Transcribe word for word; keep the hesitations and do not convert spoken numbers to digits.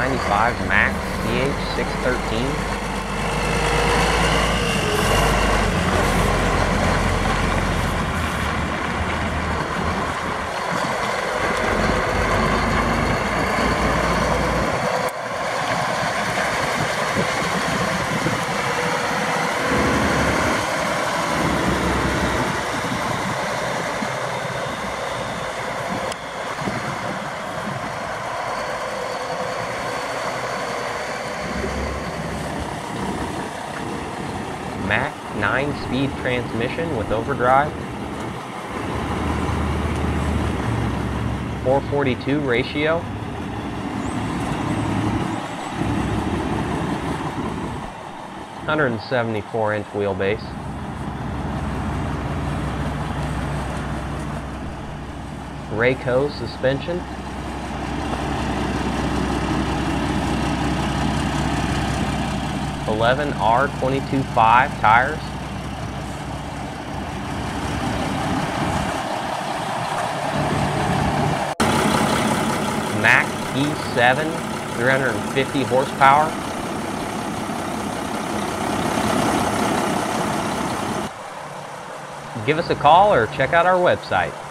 nineteen ninety-five Mack C H six thirteen. Mack nine-speed transmission with overdrive, four forty-two ratio, one seventy-four inch wheelbase, Rayco suspension, eleven R twenty-two five tires, Mack E seven, three hundred fifty horsepower, give us a call or check out our website.